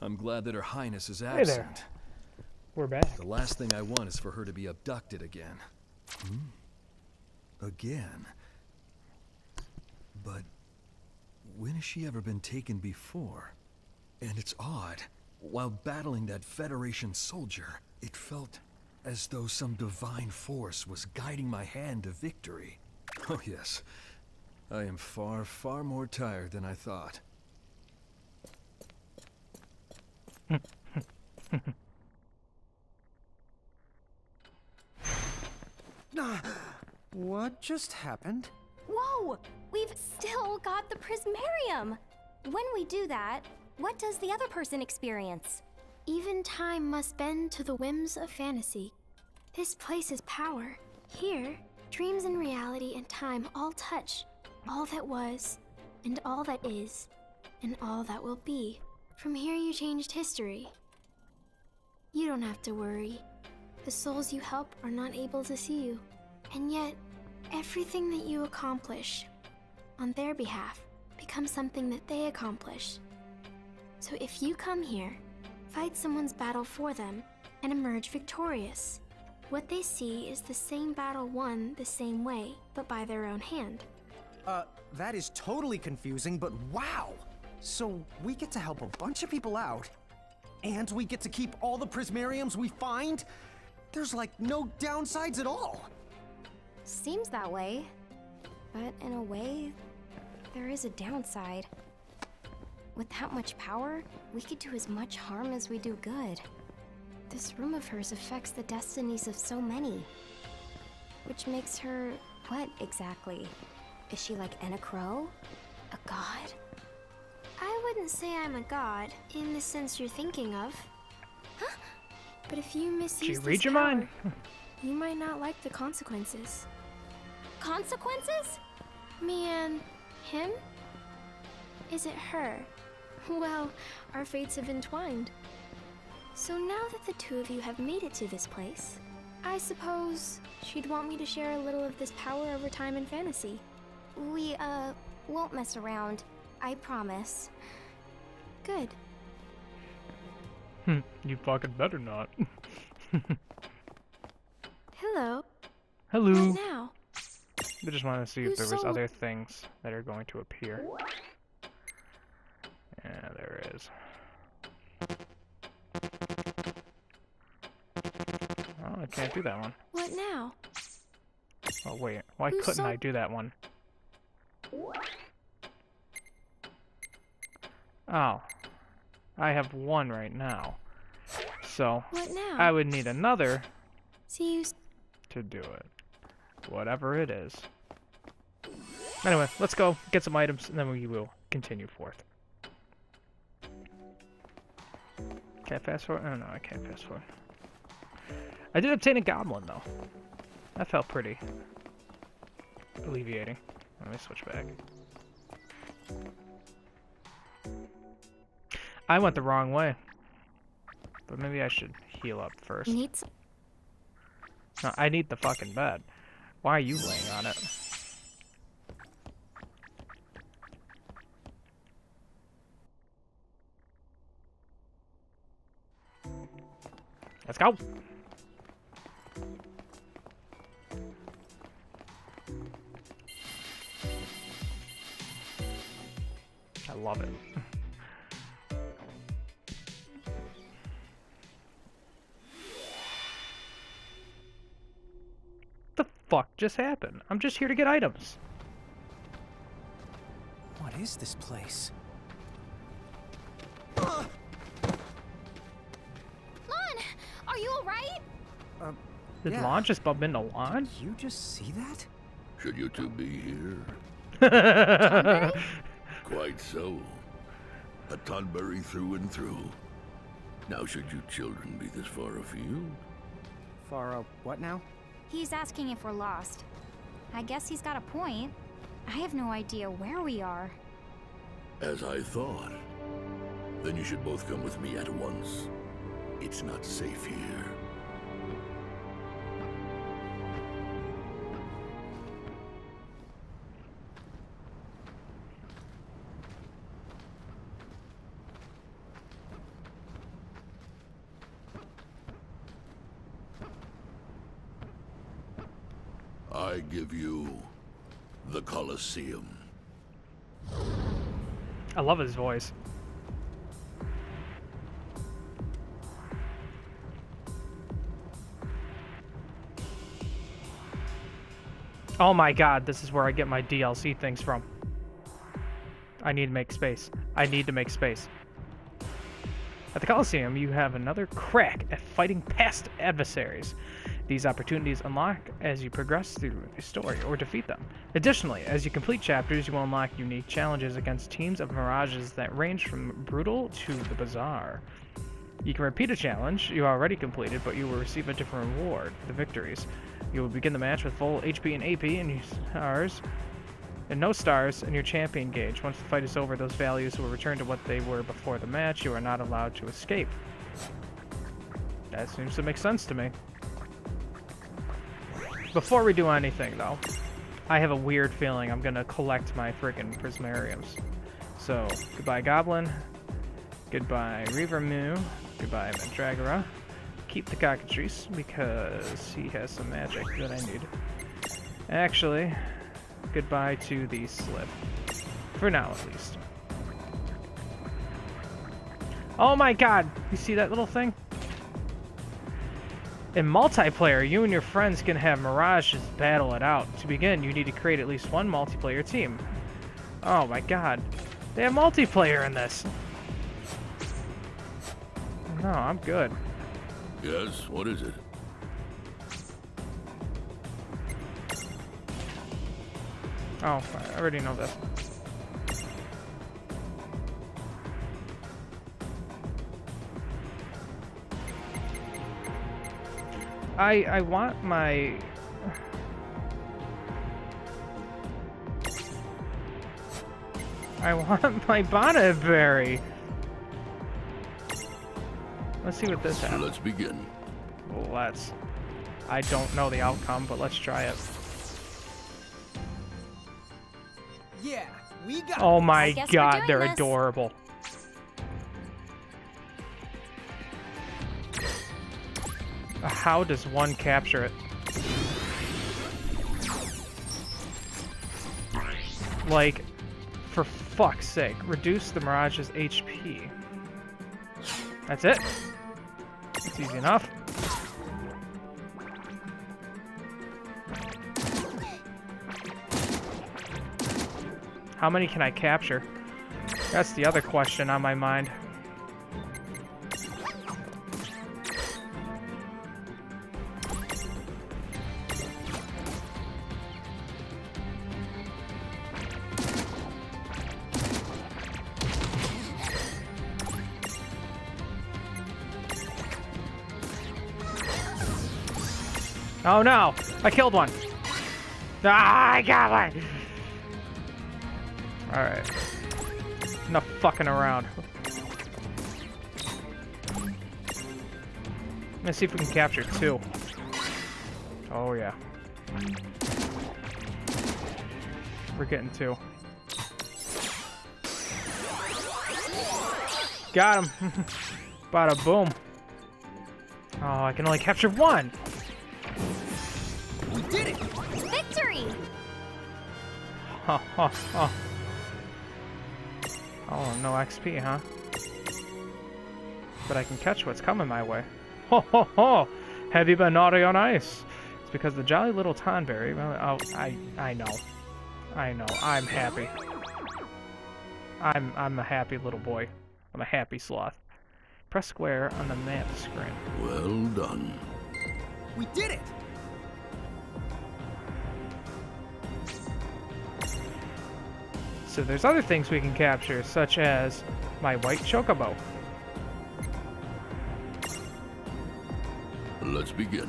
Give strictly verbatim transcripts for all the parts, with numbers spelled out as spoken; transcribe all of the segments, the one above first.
I'm glad that Her Highness is absent. Hey there. We're back. The last thing I want is for her to be abducted again. Hmm? Again? But when has she ever been taken before? And it's odd. While battling that Federation soldier, it felt as though some divine force was guiding my hand to victory. Oh yes. I am far, far more tired than I thought. What just happened? Whoa! We've still got the Prismarium! When we do that, what does the other person experience? Even time must bend to the whims of fantasy. This place is power. Here, dreams and reality and time all touch. All that was, and all that is, and all that will be. From here you changed history. You don't have to worry. The souls you help are not able to see you. And yet, everything that you accomplish on their behalf becomes something that they accomplish. So if you come here, fight someone's battle for them, and emerge victorious. What they see is the same battle won the same way, but by their own hand. Uh, that is totally confusing, but wow! So we get to help a bunch of people out, and we get to keep all the Prismariums we find? There's like no downsides at all! Seems that way, but in a way, there is a downside. With that much power, we could do as much harm as we do good. This room of hers affects the destinies of so many. Which makes her what exactly? Is she like Enna Kro? A god? I wouldn't say I'm a god, in the sense you're thinking of. Huh? But if you misuse this power, you might not like the consequences. Consequences? Me and him? Is it her? Well, our fates have entwined. So now that the two of you have made it to this place, I suppose she'd want me to share a little of this power over time and fantasy. We, uh, won't mess around. I promise. Good. Hmm, you fucking better not. Hello. Hello. Right now. I just wanted to see you if there was other things that are going to appear. Yeah, there is. Oh, I can't do that one. What now? Oh, wait. Why Who's couldn't so I do that one? Oh. I have one right now. So, what now? I would need another See you to do it. Whatever it is. Anyway, let's go get some items, and then we will continue forth. Can I fast forward? Oh, no, I can't fast forward. I did obtain a goblin, though. That felt pretty alleviating. Let me switch back. I went the wrong way. But maybe I should heal up first. Need some no, I need the fucking bed. Why are you laying on it? Let's go! I love it. What the fuck just happened? I'm just here to get items. What is this place? Lon, are you alright? Uh, Did yeah. Lon just bump into Lon? Did you just see that? Should you two be here? Quite so. A Tonberry through and through. Now should you children be this far afield? Far up what now? He's asking if we're lost. I guess he's got a point. I have no idea where we are. As I thought. Then you should both come with me at once. It's not safe here. I give you the Coliseum. I love his voice. Oh my god, this is where I get my D L C things from. I need to make space. I need to make space. At the Coliseum, you have another crack at fighting past adversaries. These opportunities unlock as you progress through the story or defeat them. Additionally, as you complete chapters, you will unlock unique challenges against teams of mirages that range from brutal to the bizarre. You can repeat a challenge you already completed, but you will receive a different reward for the victories. You will begin the match with full H P and A P and your stars, and no stars in your champion gauge. Once the fight is over, those values will return to what they were before the match. You are not allowed to escape. That seems to make sense to me. Before we do anything, though, I have a weird feeling I'm gonna collect my friggin' Prismariums. So, goodbye Goblin, goodbye Reavermoo, goodbye Mandragora. Keep the Cockatrice, because he has some magic that I need. Actually, goodbye to the slip. For now, at least. Oh my god! You see that little thing? In multiplayer, you and your friends can have mirages battle it out. To begin, you need to create at least one multiplayer team. Oh my god. They have multiplayer in this! No, I'm good. Yes, what is it? Oh, I already know this. I I want my I want my Tonberry. Let's see what this happens. Let's begin. Let's. I don't know the outcome, but let's try it. Yeah, we got. Oh my god, they're this. adorable. How does one capture it? Like, for fuck's sake, reduce the Mirage's H P. That's it. It's easy enough. How many can I capture? That's the other question on my mind. Oh no! I killed one! Ah, I got one! Alright. Enough fucking around. Let's see if we can capture two. Oh yeah. We're getting two. Got him! Bada boom. Oh, I can only capture one! Did it! Victory! Ha ha ha. Oh, no X P, huh? But I can catch what's coming my way. Ho ho ho! Have you been naughty on ice? It's because the jolly little Tonberry. Well, oh, I I know. I know. I'm happy. I'm I'm a happy little boy. I'm a happy sloth. Press square on the map screen. Well done. We did it! So there's other things we can capture, such as my white chocobo. Let's begin.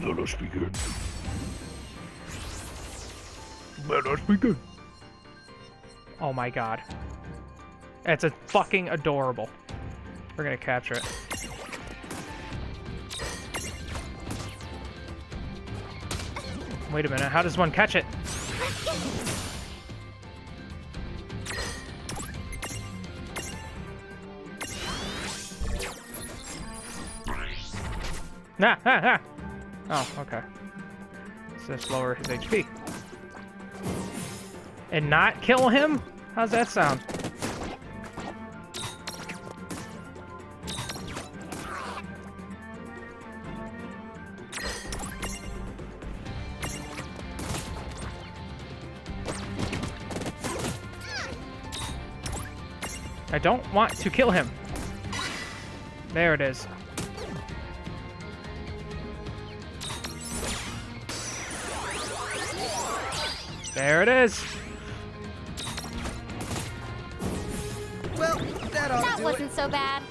Let us begin. Let us begin. Oh my god. It's a fucking adorable. We're gonna capture it. Wait a minute, how does one catch it? Ah, ah, ah. Oh, okay. makes us lower his H P. And not kill him? How's that sound? I don't want to kill him. There it is. There it is. Well, that ought that to wasn't it. so bad.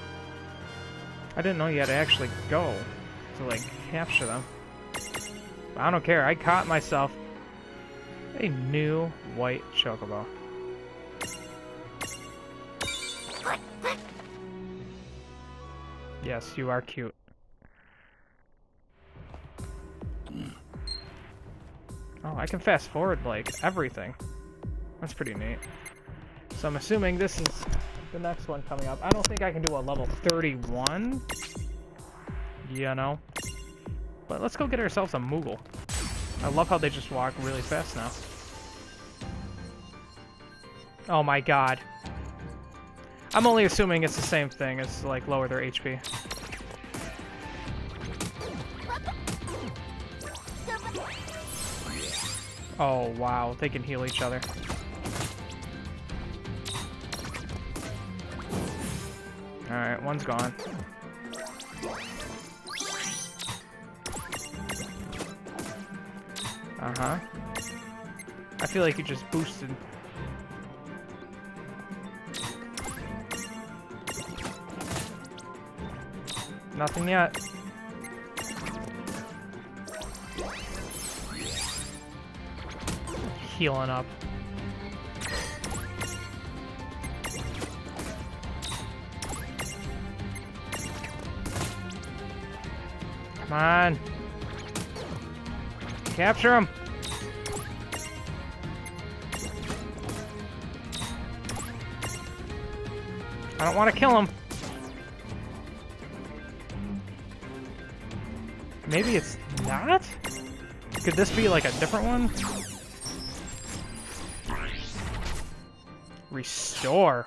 I didn't know you had to actually go to like capture them. But I don't care. I caught myself a new white chocobo. Yes, you are cute. Oh, I can fast forward, like, everything. That's pretty neat. So I'm assuming this is the next one coming up. I don't think I can do a level thirty-one. You know. But let's go get ourselves a Moogle. I love how they just walk really fast now. Oh my god. I'm only assuming it's the same thing as, like, lower their H P. Oh, wow. They can heal each other. Alright, one's gone. Uh-huh. I feel like you just boosted... Nothing yet. Healing up. Come on. Capture him. I don't want to kill him. Maybe it's not? Could this be like a different one? Restore.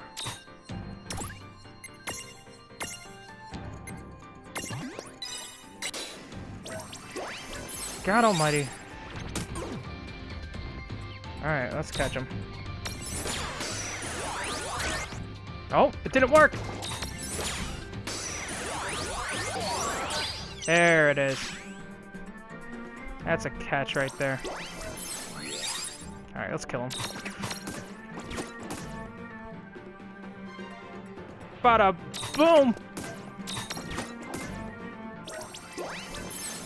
God almighty. Alright, let's catch him. Oh, it didn't work! There it is. That's a catch right there. Alright, let's kill him. Bada boom!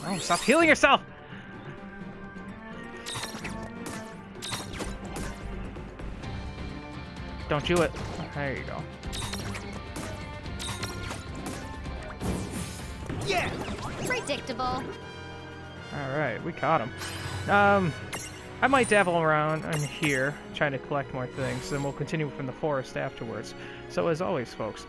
Oh, stop healing yourself! Don't do it. There you go. Yeah! Predictable. Alright, we caught him. Um, I might dabble around in here, trying to collect more things, and we'll continue from the forest afterwards. So as always, folks,